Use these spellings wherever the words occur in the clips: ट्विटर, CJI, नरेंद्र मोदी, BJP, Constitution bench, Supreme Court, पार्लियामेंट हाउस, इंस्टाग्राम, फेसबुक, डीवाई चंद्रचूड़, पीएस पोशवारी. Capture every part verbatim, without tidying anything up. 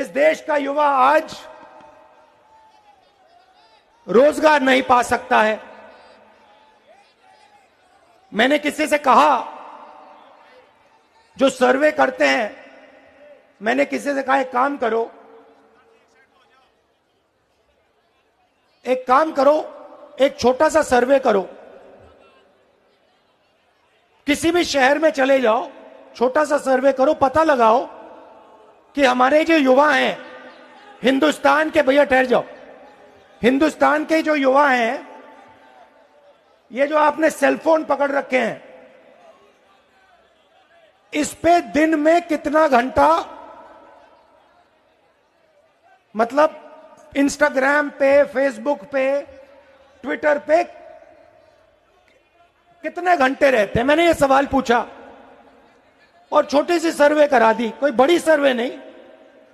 इस देश का युवा आज रोजगार नहीं पा सकता है। मैंने किसी से कहा, जो सर्वे करते हैं, मैंने किसी से कहा एक काम करो एक काम करो एक छोटा सा सर्वे करो, किसी भी शहर में चले जाओ, छोटा सा सर्वे करो, पता लगाओ कि हमारे जो युवा हैं हिंदुस्तान के, भैया ठहर जाओ, हिंदुस्तान के जो युवा हैं, ये जो आपने सेलफोन पकड़ रखे हैं, इस पे दिन में कितना घंटा, मतलब इंस्टाग्राम पे, फेसबुक पे, ट्विटर पे कितने घंटे रहते हैं? मैंने ये सवाल पूछा और छोटी सी सर्वे करा दी, कोई बड़ी सर्वे नहीं,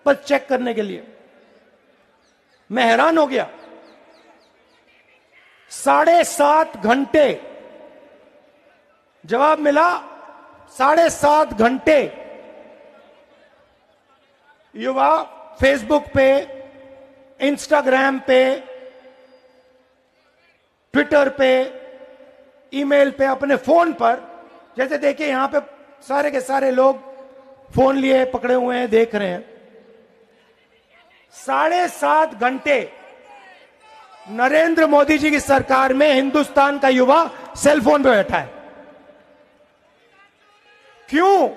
बस चेक करने के लिए। मैं हैरान हो गया, साढ़े सात घंटे जवाब मिला, साढ़े सात घंटे युवा फेसबुक पे, इंस्टाग्राम पे, ट्विटर पे, ईमेल पे, अपने फोन पर, जैसे देखिए यहां पे सारे के सारे लोग फोन लिए पकड़े हुए हैं, देख रहे हैं, साढ़े सात घंटे नरेंद्र मोदी जी की सरकार में हिंदुस्तान का युवा सेलफोन पे बैठा है। क्यों?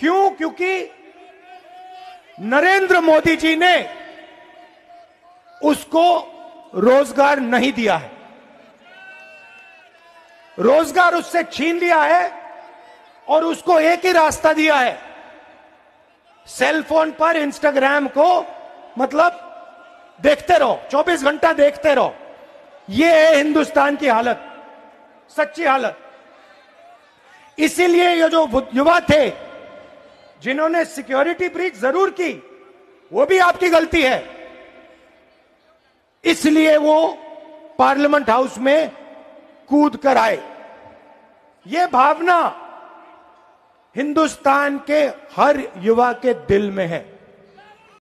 क्यों? क्योंकि नरेंद्र मोदी जी ने उसको रोजगार नहीं दिया है, रोजगार उससे छीन लिया है और उसको एक ही रास्ता दिया है, सेलफोन पर इंस्टाग्राम को, मतलब देखते रहो, चौबीस घंटा देखते रहो। ये है हिंदुस्तान की हालत, सच्ची हालत। इसीलिए ये जो युवा थे जिन्होंने सिक्योरिटी ब्रीच जरूर की, वो भी आपकी गलती है, इसलिए वो पार्लियामेंट हाउस में कूद कर आए। ये भावना हिंदुस्तान के हर युवा के दिल में है।